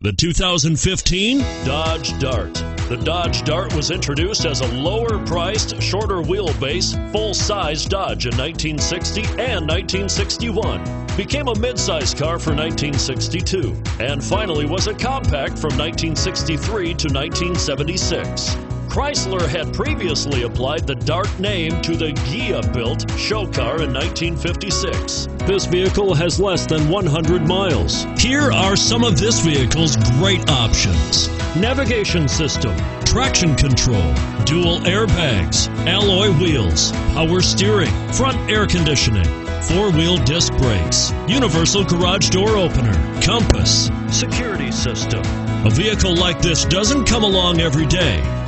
The 2015 Dodge Dart. The Dodge Dart was introduced as a lower-priced, shorter wheelbase, full-size Dodge in 1960 and 1961. Became a midsize car for 1962, and finally was a compact from 1963 to 1976. Chrysler had previously applied the Dart name to the Ghia-built show car in 1956. This vehicle has less than 100 miles. Here are some of this vehicle's great options: navigation system, traction control, dual airbags, alloy wheels, power steering, front air conditioning, four-wheel disc brakes, universal garage door opener, compass, security system. A vehicle like this doesn't come along every day.